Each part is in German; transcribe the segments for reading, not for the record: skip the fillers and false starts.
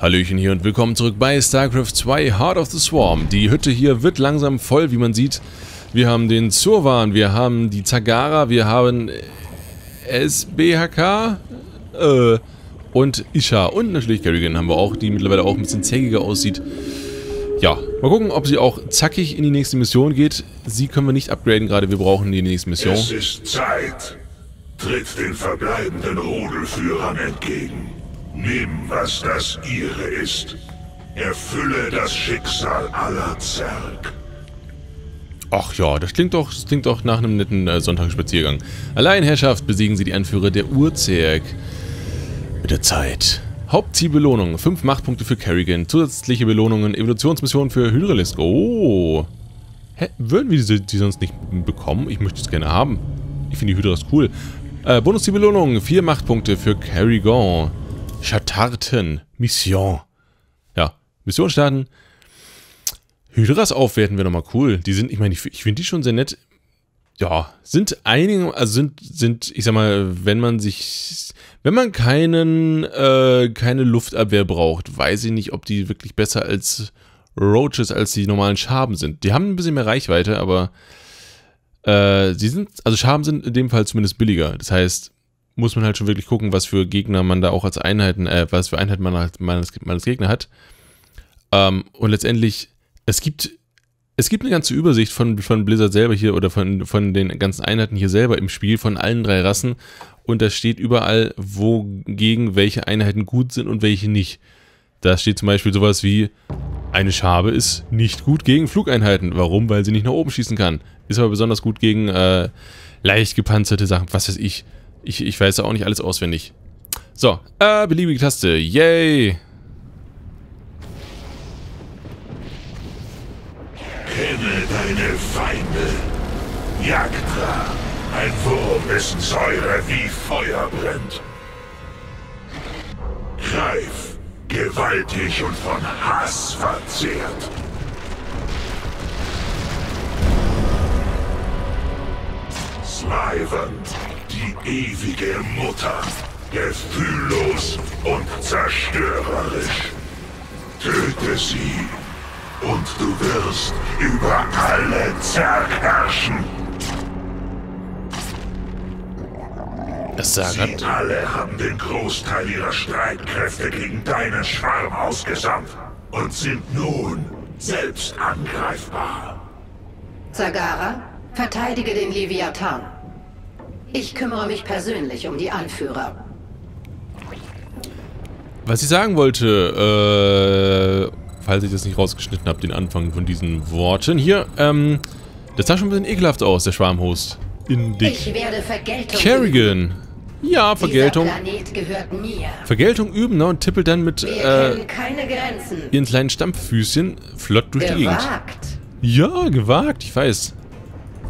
Hallöchen hier und willkommen zurück bei Starcraft 2 Heart of the Swarm. Die Hütte hier wird langsam voll, wie man sieht. Wir haben den Zurwan, wir haben die Zagara, wir haben SBHK und Isha und natürlich Kerrigan haben wir auch, die mittlerweile auch ein bisschen zägiger aussieht. Ja, mal gucken, ob sie auch zackig in die nächste Mission geht. Sie können wir nicht upgraden gerade, wir brauchen die nächste Mission. Es ist Zeit. Tritt den verbleibenden Rudelführern entgegen. Nimm, was das ihre ist. Erfülle das Schicksal aller Zerg. Ach ja, das klingt doch nach einem netten Sonntagsspaziergang. Alleinherrschaft besiegen sie die Anführer der Urzerg. Mit der Zeit. Hauptzielbelohnung. 5 Machtpunkte für Kerrigan. Zusätzliche Belohnungen. Evolutionsmission für Hydralisk. Oh. Hä? Würden wir die sonst nicht bekommen? Ich möchte es gerne haben. Ich finde die Hydralisk cool. Bonuszielbelohnung. 4 Machtpunkte für Kerrigan. Schattarten. Mission. Ja, Mission starten. Hydras aufwerten wäre nochmal cool. Die sind, ich meine, ich finde die schon sehr nett. Ja, sind einige, also sind, ich sag mal, wenn man keine Luftabwehr braucht, weiß ich nicht, ob die wirklich besser als Roaches, als die normalen Schaben sind. Die haben ein bisschen mehr Reichweite, aber sie sind, also Schaben sind in dem Fall zumindest billiger. Das heißt, muss man halt schon wirklich gucken, was für Gegner man da auch als Einheiten, was für Einheiten man als Gegner hat. Und letztendlich, es gibt eine ganze Übersicht von Blizzard selber hier oder von den ganzen Einheiten hier selber im Spiel, von allen 3 Rassen. Und da steht überall, wogegen welche Einheiten gut sind und welche nicht. Da steht zum Beispiel sowas wie, eine Schabe ist nicht gut gegen Flugeinheiten. Warum? Weil sie nicht nach oben schießen kann. Ist aber besonders gut gegen leicht gepanzerte Sachen, was weiß ich. Ich weiß auch nicht alles auswendig. So, beliebige Taste. Yay! Kenne deine Feinde. Jagdra, ein Wurm, dessen Säure wie Feuer brennt. Greif, gewaltig und von Hass verzehrt. Slywend. Die ewige Mutter, gefühllos und zerstörerisch. Töte sie, und du wirst über alle Zerg herrschen. Sie alle haben den Großteil ihrer Streitkräfte gegen deinen Schwarm ausgesandt und sind nun selbst angreifbar. Zagara, verteidige den Leviathan. Ich kümmere mich persönlich um die Anführer. Was ich sagen wollte, falls ich das nicht rausgeschnitten habe, den Anfang von diesen Worten hier, das sah schon ein bisschen ekelhaft aus, der Schwarmhost. In dich. Ich werde Vergeltung Kerrigan. Ja, Vergeltung. Dieser Planet gehört mir. Vergeltung üben, ne, und tippelt dann mit ihren kleinen Stampffüßchen flott durch die Gegend. Gewagt. Ja, gewagt, ich weiß.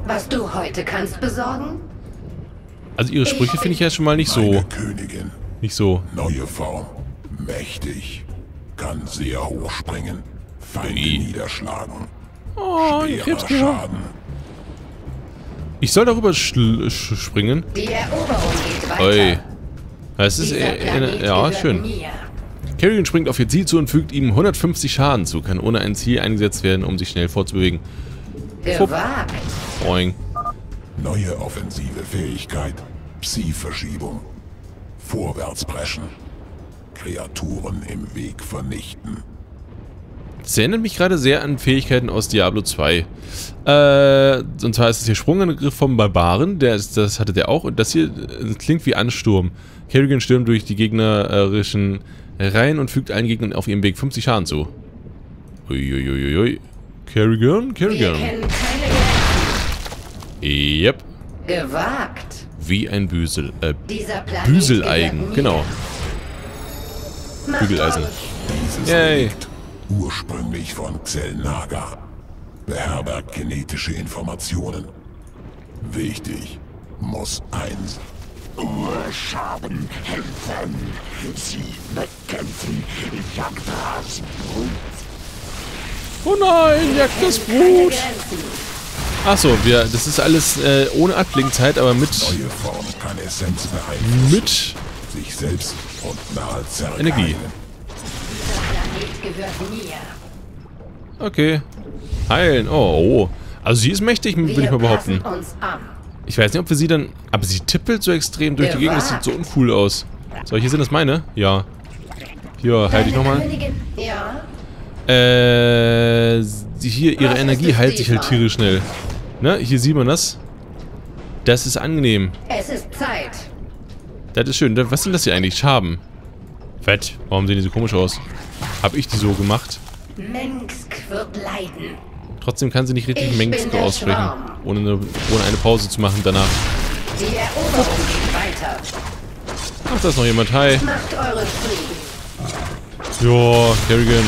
Was du heute kannst besorgen? Also ihre Sprüche finde ich ja schon mal nicht so. Königin. Nicht so. Neue Form. Mächtig. Kann sehr hoch springen. Feinde niederschlagen. Oh, schwerer Schaden. Ich soll darüber springen. Die Eroberung geht weiter. Oi. Das ist ja schön. Kerrigan springt auf ihr Ziel zu und fügt ihm 150 Schaden zu. Kann ohne ein Ziel eingesetzt werden, um sich schnell vorzubewegen. Gewagt. Boing. Neue offensive Fähigkeit, Psi-Verschiebung, Vorwärtspreschen, Kreaturen im Weg vernichten. Das erinnert mich gerade sehr an Fähigkeiten aus Diablo 2. Und zwar ist es hier Sprungangriff vom Barbaren, das hatte der auch. Und das hier klingt wie Ansturm. Kerrigan stürmt durch die gegnerischen Reihen und fügt allen Gegnern auf ihrem Weg 50 Schaden zu. Uiuiuiui. Kerrigan. Yep. Gewagt. Wie ein Büsel. Büseleisen. Genau. Bügeleisen. Dieses Relikt, ursprünglich von Xellnaga, beherbergt genetische Informationen. Wichtig. Muss 1. Urschaben helfen. Sie bekämpfen Jagdras Brut. Oh nein, Jagdras Brut. Achso, das ist alles ohne Abblinkzeit, aber mit neue Form kann Essenz beeinflussen, mit sich selbst und nahe Zerg Energie. gehört mir. Okay. Heilen. Oh, oh. Also sie ist mächtig, würde ich mal behaupten. Ich weiß nicht, ob wir sie dann... Aber sie tippelt so extrem durch die Gegend. Das sieht so uncool aus. So, hier sind das meine? Ja. Hier, heil dich nochmal. Ja. Hier, ihre Energie heilt sich halt tierisch schnell. Ne? Hier sieht man das. Das ist angenehm. Es ist Zeit. Das ist schön. Was sind das hier eigentlich? Schaben. Fett. Warum sehen die so komisch aus? Hab ich die so gemacht? Mengsk wird leiden. Trotzdem kann sie nicht richtig Mengsk aussprechen, ohne eine Pause zu machen danach. Die Eroberung geht weiter. Ach, da ist noch jemand. Hi. Macht euren Frieden. Joa, Kerrigan.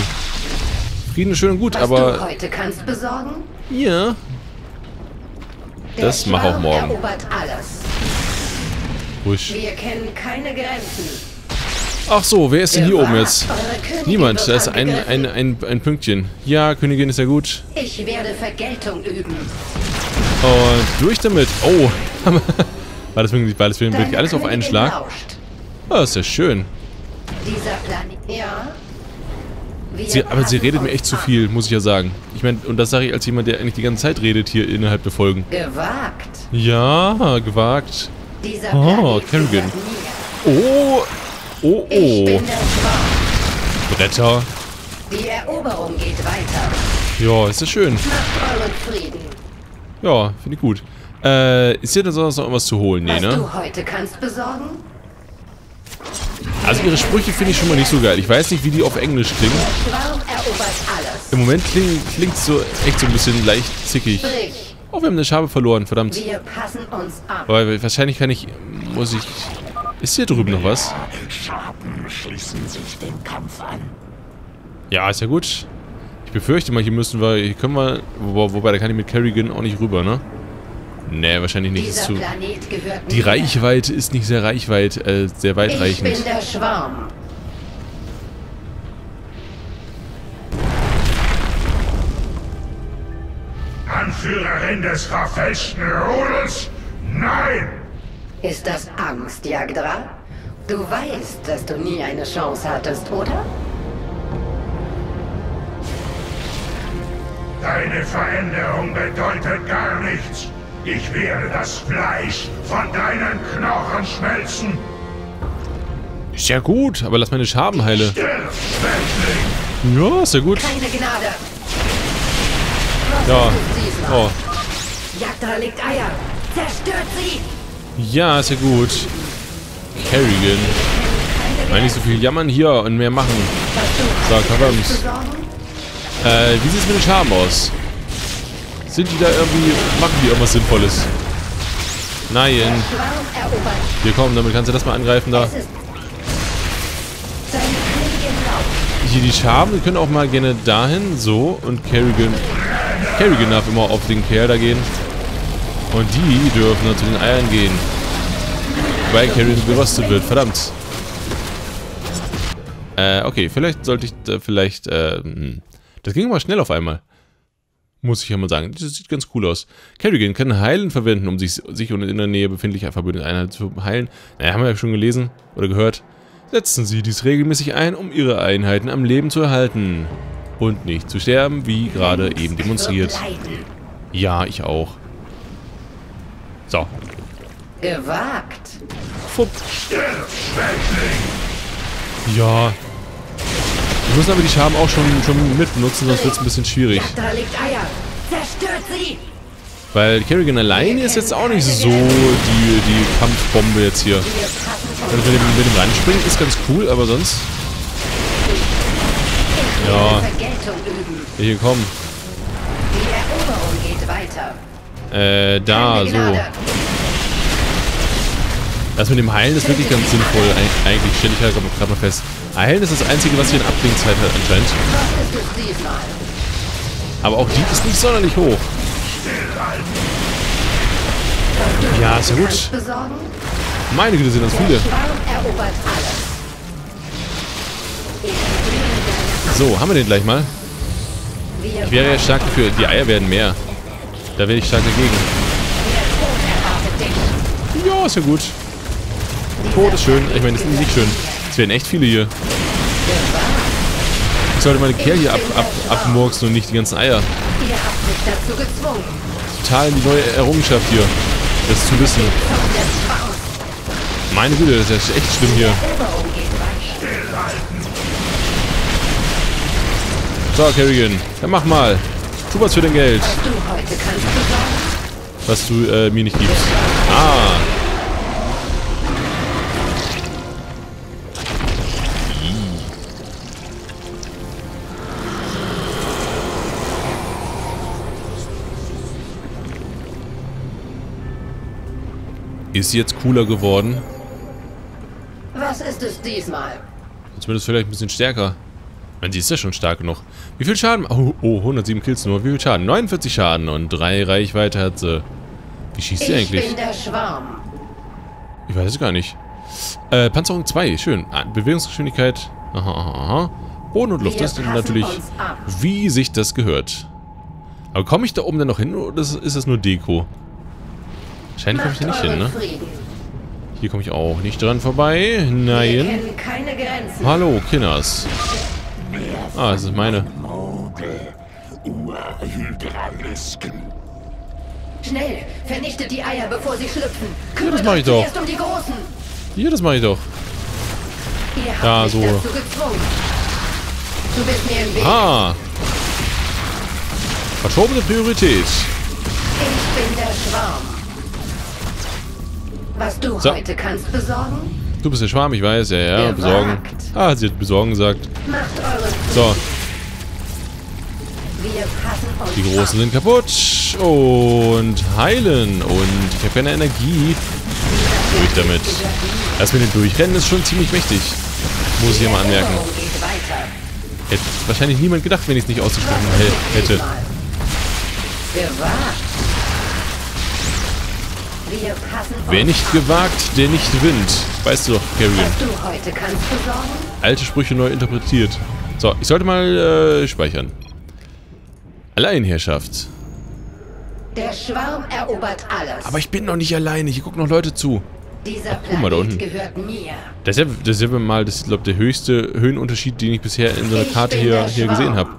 Frieden ist schön und gut, was aber... Was du heute kannst besorgen? Ja. Das mach auch morgen. Alles. Ruhig. Wir kennen keine Grenzen. Ach so, wer ist denn hier oben jetzt? Niemand, da ist ein Pünktchen. Ja, Königin ist ja gut. Ich werde Vergeltung üben. Und durch damit. Oh, war das wirklich alles auf einen Schlag? Oh, ist ja schön. Aber sie redet mir echt zu viel, muss ich ja sagen. Ich meine, und das sage ich als jemand, der eigentlich die ganze Zeit redet hier innerhalb der Folgen. Gewagt. Ja, gewagt. Oh, Kerrigan. Oh, oh, oh. Bretter. Die Eroberung geht weiter. Ja, ist das schön. Macht euren Frieden. Ja, finde ich gut. Ist hier denn sonst noch irgendwas zu holen? Nee, ne? Was du heute kannst besorgen? Also ihre Sprüche finde ich schon mal nicht so geil. Ich weiß nicht, wie die auf Englisch klingen. Der Schwarm erobert alles. Im Moment klingt so echt so ein bisschen leicht zickig. Oh, wir haben eine Schabe verloren, verdammt. Wir passen uns an. Aber wahrscheinlich muss ich... Ist hier drüben noch was? Schaben schließen sich den Kampf an. Ja, ist ja gut. Ich befürchte mal, hier müssen wir... Hier können wir... Wobei, da kann ich mit Kerrigan auch nicht rüber, ne? Nee, wahrscheinlich nicht. Ist zu, die Reichweite ist nicht sehr sehr weitreichend. Ich bin der Schwarm. Anführerin des verfälschten Rudels? Nein! Ist das Angst, Jagdra? Du weißt, dass du nie eine Chance hattest, oder? Deine Veränderung bedeutet gar nichts. Ich werde das Fleisch von deinen Knochen schmelzen. Ist ja gut, aber lass meine Schaben heile. Ja, ist ja gut. Keine Gnade. Ja. Oh. Jagdra legt Eier. Zerstört sie. Ja, ist ja gut. Kerrigan. Nein, nicht so viel jammern hier und mehr machen. So, Kabams. Wie sieht es mit den Schaben aus? Sind die da irgendwie... Machen die irgendwas Sinnvolles? Nein. Hier, komm, damit kannst du das mal angreifen da. Hier, die Schaben, die können auch mal gerne dahin. So, und Kerrigan... Kerrigan darf immer auf den Kerl da gehen. Und die dürfen dann zu den Eiern gehen. Weil Kerrigan gerostet wird, verdammt. Okay, vielleicht sollte ich da das ging mal schnell auf einmal. Muss ich ja mal sagen. Das sieht ganz cool aus. Kerrigan kann Heilen verwenden, um sich und in der Nähe befindliche verbündete Einheit zu heilen. Naja, haben wir ja schon gelesen oder gehört. Setzen Sie dies regelmäßig ein, um Ihre Einheiten am Leben zu erhalten. Und nicht zu sterben, wie gerade eben demonstriert. Ja, ich auch. So. Gewagt. Fupp. Ja. Wir müssen aber die Schaben auch schon mitbenutzen, sonst wird es ein bisschen schwierig. Weil Kerrigan alleine ist jetzt auch nicht so die Kampfbombe jetzt hier. Wenn wir mit dem Randspringen ist ganz cool, aber sonst... Ja. Hier, komm. Die Eroberung geht weiter. Da, so. Das mit dem Heilen ist wirklich ganz sinnvoll. Eigentlich stelle ich halt gerade mal fest. Heilen ist das Einzige, was hier in Abklingzeit hat anscheinend. Aber auch die ist nicht sonderlich hoch. Ja, ist ja gut. Meine Güte, sind das viele. So, haben wir den gleich mal. Ich wäre ja stark dafür. Die Eier werden mehr. Da wäre ich stark dagegen. Ja, ist ja gut. Tod ist schön. Ich meine, das ist nicht schön. Es werden echt viele hier. sollte man den Kerl hier abmurksen und nicht die ganzen Eier. Ihr habt mich dazu gezwungen. Total die neue Errungenschaft hier. Das zu wissen. Meine Güte, das ist echt schlimm hier. So, Kerrigan, dann mach mal. Tu was für dein Geld. Was du mir nicht gibst. Ah. Ist sie jetzt cooler geworden? Was ist es diesmal? Zumindest vielleicht ein bisschen stärker. Ich meine, sie ist ja schon stark genug. Wie viel Schaden? Oh, 107 Kills nur. Wie viel Schaden? 49 Schaden und 3 Reichweite hat sie. Wie schießt sie eigentlich? Ich bin der Schwarm. Ich weiß es gar nicht. Panzerung 2, schön. Bewegungsgeschwindigkeit. Aha. Boden und Luft. Das ist natürlich, wie sich das gehört. Aber komme ich da oben dann noch hin oder ist das nur Deko? Wahrscheinlich komme ich da nicht hin, ne? Hier komme ich auch nicht dran vorbei. Nein. Hallo, Kinders. Ah, das ist meine. Schnell, vernichtet die Eier, bevor sie schlüpfen. Ja, das mache ich doch. Hier, das mache ich doch. Ja, so. Ah. Verschobene Priorität. Ich bin der Schwarm. Was du so heute kannst besorgen? Du bist der Schwarm, ich weiß, ja, besorgen. Ah, sie hat besorgen gesagt. Macht eure so. Wir passen die Großen sind kaputt. Und heilen. Und ich habe keine Energie. Durch damit. Das mit dem Durchrennen ist schon ziemlich mächtig. Muss ich ja mal anmerken. Hätte wahrscheinlich niemand gedacht, wenn ich es nicht ausgesprochen hätte. Wer nicht gewagt, der nicht gewinnt. Weißt du doch, Kerrigan. Alte Sprüche neu interpretiert. So, ich sollte mal speichern. Alleinherrschaft. Der Schwarm erobert alles. Aber ich bin noch nicht alleine. Hier gucken noch Leute zu. Ach, guck mal da unten. Das ist ja mal, das ist, glaube ich, der höchste Höhenunterschied, den ich bisher in so einer Karte hier gesehen habe.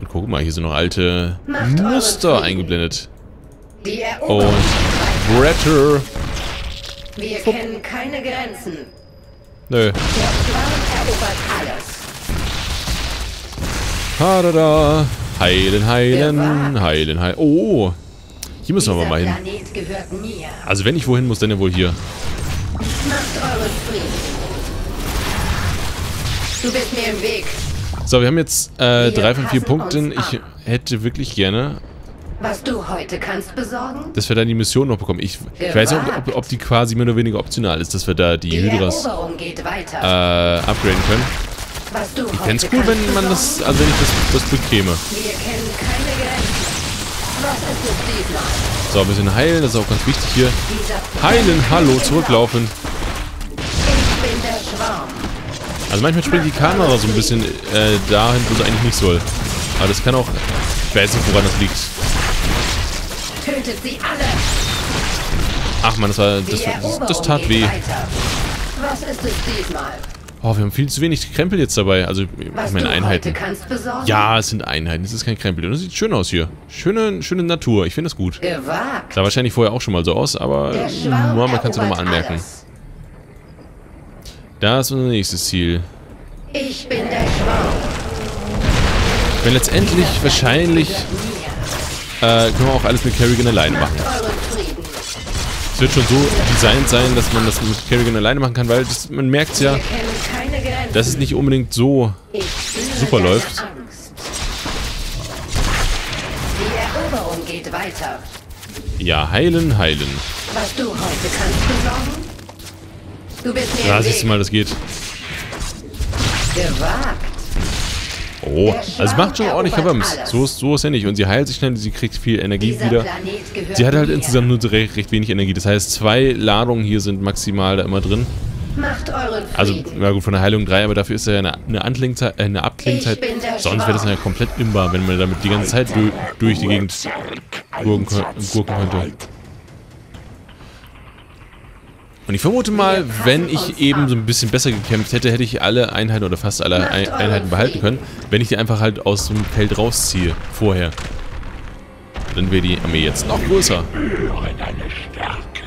Und guck mal, hier sind noch alte Muster eingeblendet. Die Eroberung. Und Bretter. Wir kennen keine Grenzen. Nö. Der Schwarm erobert alles. Da. Heilen. Oh. Hier müssen wir mal hin. Also wenn ich wohin muss, dann ja wohl hier. Macht euren Frieden. Du bist mir im Weg. So, wir haben jetzt 3 von 4 Punkten. Ich hätte wirklich gerne... Was du heute kannst besorgen? Dass wir dann die Mission noch bekommen. Ich weiß nicht, ob die quasi mehr oder weniger optional ist, dass wir da die Hydras upgraden können. Was du ich fände es cool, wenn man das, also wenn ich das bekäme. Wir kennen keine Grenzen. Was ist es so, ein bisschen heilen, das ist auch ganz wichtig hier. Heilen, hallo, zurücklaufen. Ich bin der Schwarm. Also manchmal springt die Kamera so ein bisschen dahin, wo sie eigentlich nicht soll. Aber das kann auch, ich weiß nicht, woran das liegt. Sie alle. Ach man, das tat weh. Was ist es diesmal? Oh, wir haben viel zu wenig Krempel jetzt dabei. Also, ich meine Einheiten. Ja, es sind Einheiten. Es ist kein Krempel. Und es sieht schön aus hier. Schöne Natur. Ich finde das gut. Gewagt. Sah wahrscheinlich vorher auch schon mal so aus, aber man kann es ja nochmal anmerken. Alles. Da ist unser nächstes Ziel. Ich bin der Schwarm. Wenn letztendlich wahrscheinlich... können wir auch alles mit Kerrigan alleine machen. Es wird schon so designt sein, dass man das mit Kerrigan alleine machen kann, weil man merkt ja, dass es nicht unbedingt so super läuft. Die Eroberung geht weiter. Ja, heilen. Was du heute kannst besorgen? Du bist mir ja, siehst du mal, das geht. Gewagt. Oh, also es macht schon ordentlich Kabams. So ist ja nicht. Und sie heilt sich schnell, sie kriegt viel Energie wieder. Sie hat halt insgesamt nur recht wenig Energie. Das heißt, 2 Ladungen hier sind maximal da immer drin. Also, na gut, von der Heilung 3, aber dafür ist ja eine Abklingzeit. Sonst wäre das ja komplett imbar, wenn man damit die ganze Zeit durch die Gegend gurken könnte. Und ich vermute mal, wenn ich eben so ein bisschen besser gekämpft hätte, hätte ich alle Einheiten oder fast alle Einheiten behalten können, wenn ich die einfach halt aus dem Feld rausziehe vorher. Dann wäre die Armee jetzt noch größer. Spüre deine Stärke.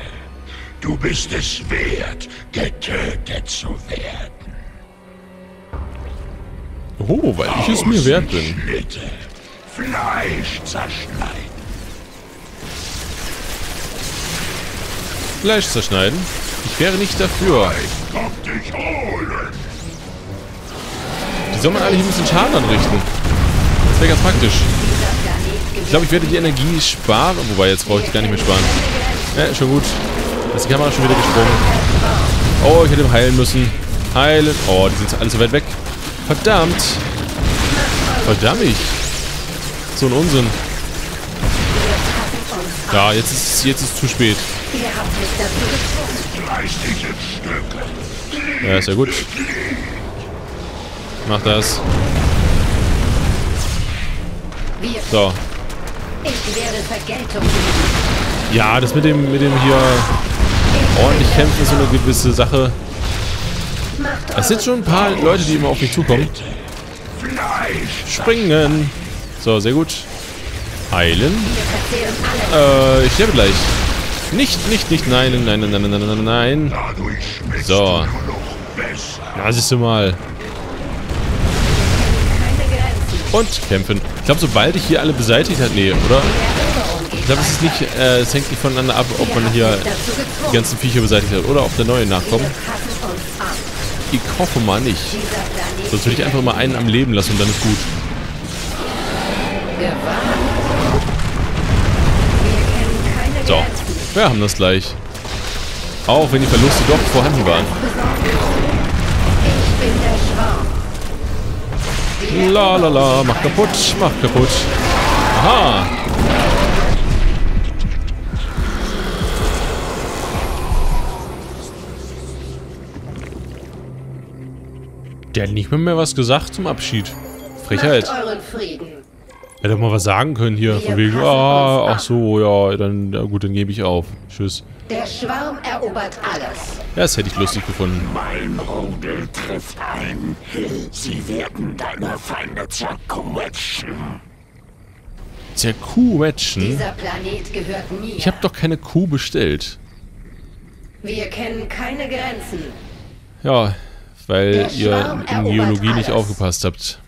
Du bist es wert, getötet zu werden. Oh, weil ich es mir wert bin. Fleisch zerschneiden. Fleisch zerschneiden? Ich wäre nicht dafür. Die soll man eigentlich ein bisschen Schaden anrichten. Das wäre ganz praktisch. Ich glaube, ich werde die Energie sparen. Wobei, jetzt brauche ich die gar nicht mehr sparen. Ja, schon gut. Da ist die Kamera schon wieder gesprungen. Oh, ich hätte heilen müssen. Heilen. Oh, die sind alle so weit weg. Verdammt. Verdammt. So ein Unsinn. Ja, jetzt ist es zu spät. Ja, ist ja gut. Mach das. So. Ja, das mit dem hier ordentlich kämpfen ist so eine gewisse Sache. Es sind schon ein paar Leute, die immer auf mich zukommen. Springen. So, sehr gut. Heilen. Ich sterbe gleich. Nicht, nein. So. Na, siehst du mal. Und kämpfen. Ich glaube, sobald ich hier alle beseitigt hat, nee, oder? Ich glaube, es ist nicht, es hängt nicht voneinander ab, ob man hier die ganzen Viecher beseitigt hat oder ob der neue nachkommt. Ich hoffe mal nicht. Sonst würde ich einfach mal einen am Leben lassen und dann ist gut. So, wir haben das gleich. Auch wenn die Verluste doch vorhanden waren. La la la, mach kaputt, mach kaputt. Aha. Der hat nicht mehr was gesagt zum Abschied. Frechheit. Hätte doch mal was sagen können hier, von wegen, ach so, ja, dann, ja gut, dann gebe ich auf. Tschüss. Der Schwarm erobert alles. Ja, das hätte ich lustig gefunden. Mein Rudel trifft ein. Sie werden deine Feinde zerquetschen. Zerquetschen? Dieser Planet gehört mir. Ich habe doch keine Kuh bestellt. Wir kennen keine Grenzen. Ja, weil ihr in Geologie nicht aufgepasst habt.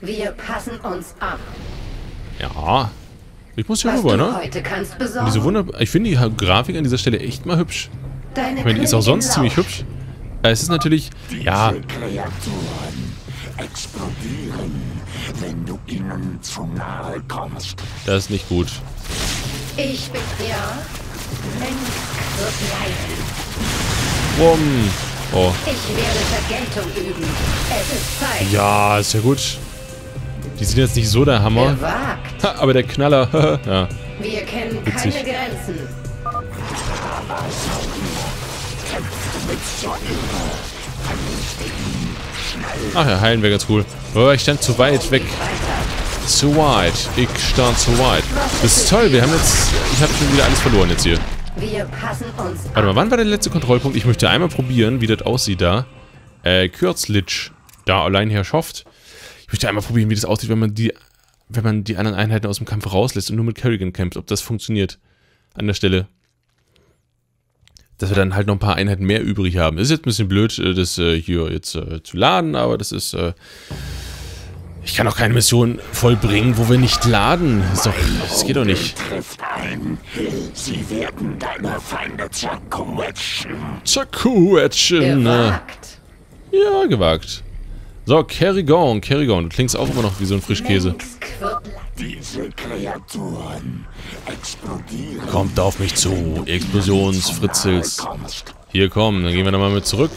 Wir passen uns ab. Ja. Ich muss hier rüber, ne? Diese ich finde die Grafik an dieser Stelle echt mal hübsch. Ich meine, die ist auch sonst ziemlich hübsch. Es ist natürlich, ja. Das ist nicht gut. Ich bin ja. Mengsk. Oh. Ich werde Vergeltung üben. Es ist Zeit. Ja, ist ja gut. Die sind jetzt nicht so der Hammer. Ha, aber der Knaller. Ja. Wir kennen witzig. Keine Grenzen. Ach ja, heilen wäre ganz cool. Oh, ich stand zu weit weg. Zu weit. Ich stand zu weit. Das ist toll, wir haben jetzt. Ich habe schon wieder alles verloren jetzt hier. Wir passen uns an. Warte mal, wann war der letzte Kontrollpunkt? Ich möchte einmal probieren, wie das aussieht da. Kürzlich. Da allein herrschaft. Ich möchte einmal probieren, wie das aussieht, wenn man die anderen Einheiten aus dem Kampf rauslässt und nur mit Kerrigan kämpft. Ob das funktioniert. An der Stelle. Dass wir dann halt noch ein paar Einheiten mehr übrig haben. Ist jetzt ein bisschen blöd, das hier jetzt zu laden, aber das ist... Ich kann auch keine Mission vollbringen, wo wir nicht laden. Ist doch, das geht doch nicht. Sie werden deine Feinde zerquetschen. Zerquetschen. Gewagt. Ja, gewagt. So, Kerrigan, Kerrigan. Du klingst auch immer noch wie so ein Frischkäse. Diese Kreaturen explodieren. Kommt auf mich zu, Explosionsfritzels. Hier, komm, dann gehen wir nochmal mit zurück.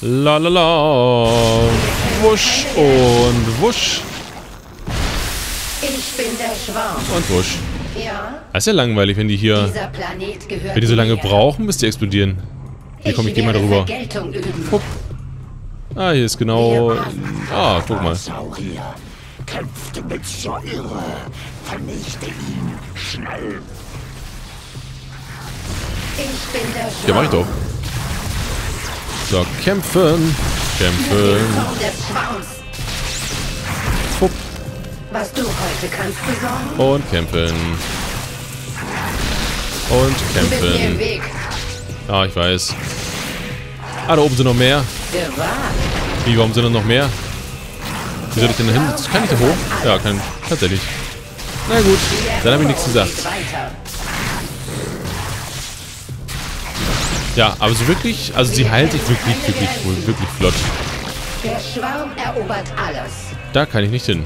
La la la. Wusch und wusch. Ich bin der Schwarm. Und wusch. Ja. Das ist ja langweilig, wenn die hier. Wenn die so lange brauchen, bis die explodieren. Hier komm, ich geh mal darüber. Guck. Ah, hier ist genau. Ah, guck mal. Ja, mach ich doch. So, kämpfen. Kämpfen. Fupp. Was du heute kannst besorgen. Und kämpfen. Und kämpfen. Ah, ich weiß. Ah, da oben sind noch mehr. Wie, warum sind da noch mehr? Wie soll ich denn da hin? Kann ich da hoch? Ja, kann. Tatsächlich. Na gut, dann habe ich nichts gesagt. Ja, aber so wirklich, also sie heilt sich wirklich flott. Der Schwarm erobert alles. Da kann ich nicht hin.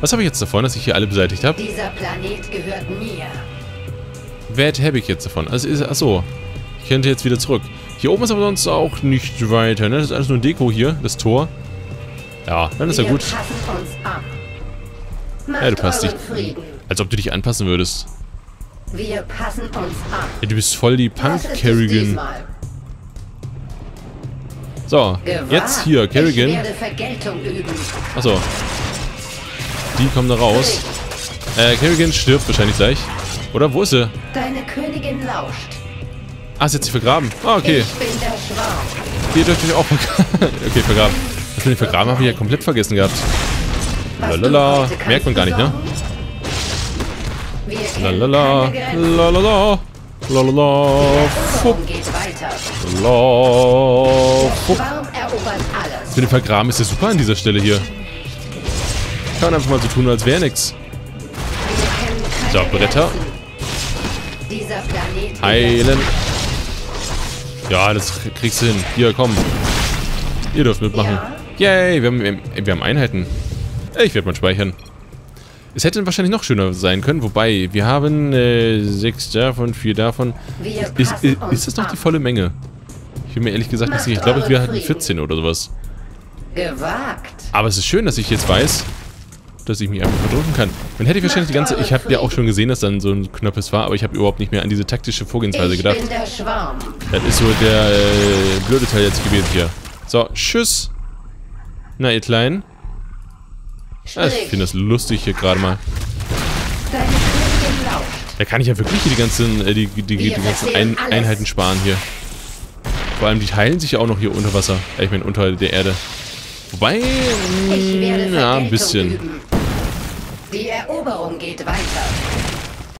Was habe ich jetzt davon, dass ich hier alle beseitigt habe? Dieser Planet gehört mir. Wert habe ich jetzt davon? Also ist, achso, ich könnte jetzt wieder zurück. Hier oben ist aber sonst auch nicht weiter, ne? Das ist alles nur Deko hier, das Tor. Ja, dann ist ja gut. Ja, du passt dich. Als ob du dich anpassen würdest. Wir passen uns an. Ja, du bist voll die Punk-Kerrigan. So, jetzt hier, Kerrigan. Achso. Die kommen da raus. Kerrigan stirbt wahrscheinlich gleich. Oder wo ist sie? Deine Königin lauscht. Ah, sie hat sich vergraben. Ah, okay. Ihr dürft euch auch vergraben. Okay, vergraben. Das mit dem Vergraben habe ich ja komplett vergessen gehabt. Lalala. Merkt man gar nicht, ne? Lalala. Lalala. Lalala. Fupp. Lalala. Fupp. Das mit dem Vergraben ist ja super an dieser Stelle hier. Kann man einfach mal so tun, als wäre nichts. So, Bretter. Heilen. Ja, das kriegst du hin. Hier, komm. Ihr dürft mitmachen. Yay, wir haben Einheiten. Ich werde mal speichern. Es hätte wahrscheinlich noch schöner sein können, wobei wir haben 6 davon, 4 davon. Ist das noch die volle Menge? Ich bin mir ehrlich gesagt nicht sicher. Ich glaube, wir hatten 14 oder sowas. Gewagt. Aber es ist schön, dass ich jetzt weiß, dass ich mich einfach verdrücken kann. Dann hätte ich wahrscheinlich die ganze... Ich habe ja auch schon gesehen, dass dann so ein Knöppes war, aber ich habe überhaupt nicht mehr an diese taktische Vorgehensweise gedacht. Das ist so der blöde Teil jetzt gewesen hier. So, tschüss. Na, ihr Kleinen. Ja, ich finde das lustig hier gerade mal. Da kann ich ja wirklich hier die ganzen Einheiten sparen hier. Vor allem, die teilen sich ja auch noch hier unter Wasser. Ich meine, unter der Erde. Wobei, ja, ein bisschen. Die Eroberung geht weiter.